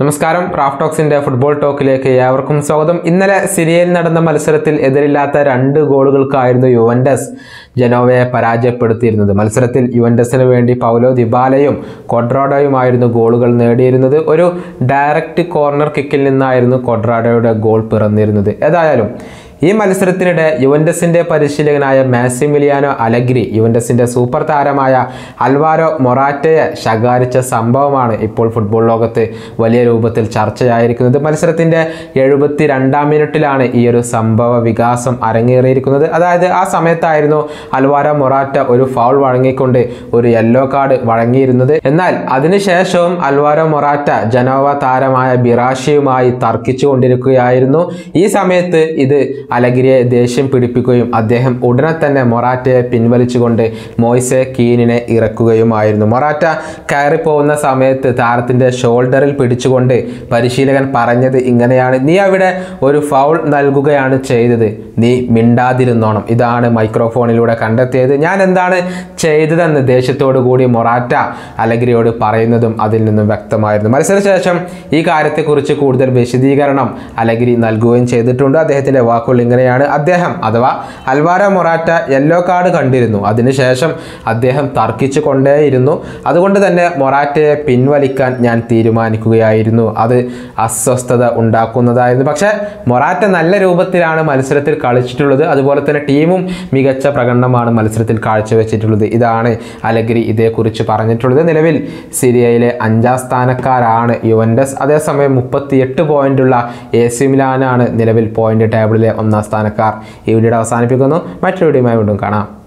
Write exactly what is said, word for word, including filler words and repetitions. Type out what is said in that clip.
നമസ്കാരം, Raf ടോക്സിന്റെ football ടോക്കിലേക്ക് ഏവർക്കും സ്വാഗതം. ഇന്നലെ സിരിയയിൽ നടന്ന മത്സരത്തിൽ എതിരില്ലാത്ത രണ്ട് ഗോളുകൾക്കായിരുന്നു യുവന്റസ് ജനോവയെ പരാജയപ്പെടുത്തിയിരുന്നത്. മത്സരത്തിൽ യുവന്റസിന് വേണ്ടി പൗലോ ദിബാലയും കൊഡ്രാഡോയുമായിരുന്നു ഗോളുകൾ നേടിയിരുന്നത്. ഒരു ഡയറക്റ്റ് കോർണർ കിക്കിൽ നിന്നായിരുന്നു കൊഡ്രാഡോയുടെ ഗോൾ പിറന്നിരുന്നത്. ഏതായാലും ഈ മത്സരത്തിനിടെ യുവന്റസിൻ്റെ പരിശീലകനായ മാസിമിലിയാനോ അലഗ്രി യുവന്റസിൻ്റെ സൂപ്പർ താരമായ ആൽവാരോ മൊറാറ്റയെ ശകാരിച്ച സംഭവമാണ് ഇപ്പോൾ ഫുട്ബോൾ ലോകത്ത് വലിയ രൂപത്തിൽ ചർച്ചയായിരിക്കുന്നത്. മത്സരത്തിൻ്റെ എഴുപത്തി രണ്ടാം മിനിറ്റിലാണ് ഈ ഒരു സംഭവ വികാസം അരങ്ങേറിയിരിക്കുന്നത്. അതായത് ആ സമയത്തായിരുന്നു ആൽവാരോ മൊറാറ്റ ഒരു ഫൗൾ വഴങ്ങിക്കൊണ്ട് ഒരു യെല്ലോ കാർഡ് വഴങ്ങിയിരുന്നത്. എന്നാൽ അതിനുശേഷവും ആൽവാരോ മൊറാറ്റ ജനോവ താരമായ ബിറാഷിയുമായി തർക്കിച്ചു കൊണ്ടിരിക്കുകയായിരുന്നു. ഈ സമയത്ത് ഇത് അലഗ്രിയെ ദേഷ്യം പിടിപ്പിക്കുകയും അദ്ദേഹം ഉടനെ തന്നെ മൊറാറ്റയെ പിൻവലിച്ചുകൊണ്ട് മോയിസെ കീനിനെ ഇറക്കുകയുമായിരുന്നു. മൊറാറ്റ കയറിപ്പോകുന്ന സമയത്ത് താരത്തിൻ്റെ ഷോൾഡറിൽ പിടിച്ചുകൊണ്ട് പരിശീലകൻ പറഞ്ഞത് ഇങ്ങനെയാണ്: നീ അവിടെ ഒരു ഫൗൾ നൽകുകയാണ് ചെയ്തത്, നീ മിണ്ടാതിരുന്നോണം. ഇതാണ് മൈക്രോഫോണിലൂടെ കണ്ടെത്തിയത്. ഞാൻ എന്താണ് ചെയ്തതെന്ന് ദേഷ്യത്തോടു കൂടി മൊറാറ്റ അലഗ്രിയോട് പറയുന്നതും അതിൽ നിന്നും വ്യക്തമായിരുന്നു. മത്സരശേഷം ഈ കാര്യത്തെക്കുറിച്ച് കൂടുതൽ വിശദീകരണം അലഗ്രി നൽകുകയും ചെയ്തിട്ടുണ്ട്. അദ്ദേഹത്തിൻ്റെ വാക്കുകൾ ഇങ്ങനെയാണ്: അദ്ദേഹം അഥവാ ആൽവാരോ മൊറാറ്റ യെല്ലോ കാർഡ് കണ്ടിരുന്നു, അതിനുശേഷം അദ്ദേഹം തർക്കിച്ചു കൊണ്ടേയിരുന്നു. അതുകൊണ്ട് തന്നെ മൊറാറ്റയെ പിൻവലിക്കാൻ ഞാൻ തീരുമാനിക്കുകയായിരുന്നു. അത് അസ്വസ്ഥത ഉണ്ടാക്കുന്നതായിരുന്നു. പക്ഷേ മൊറാറ്റ നല്ല രൂപത്തിലാണ് മത്സരത്തിൽ കളിച്ചിട്ടുള്ളത്. അതുപോലെ തന്നെ ടീമും മികച്ച പ്രകടനമാണ് മത്സരത്തിൽ കാഴ്ചവെച്ചിട്ടുള്ളത്. ഇതാണ് അലഗ്രി ഇതേക്കുറിച്ച് പറഞ്ഞിട്ടുള്ളത്. നിലവിൽ സിരിയയിലെ അഞ്ചാം സ്ഥാനക്കാരാണ് യുവന്റസ്. അതേസമയം മുപ്പത്തിയെട്ട് പോയിന്റുള്ള എ സി മിലാനാണ് നിലവിൽ പോയിന്റ് ടേബിളിലെ ഒന്നാം സ്ഥാനക്കാർ. ഈ വീഡിയോ അവസാനിപ്പിക്കുന്നു. മറ്റൊരു വീഡിയോയുമായി വീണ്ടും കാണാം.